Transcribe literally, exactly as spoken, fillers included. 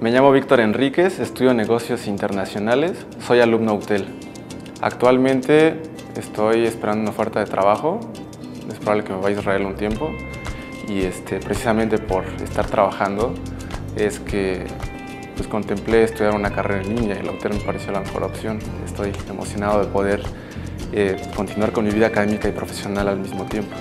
Me llamo Víctor Enríquez, estudio Negocios Internacionales, soy alumno UTEL. Actualmente estoy esperando una oferta de trabajo, es probable que me vaya a Israel un tiempo, y este, precisamente por estar trabajando es que pues, contemplé estudiar una carrera en línea y la UTEL me pareció la mejor opción. Estoy emocionado de poder eh, continuar con mi vida académica y profesional al mismo tiempo.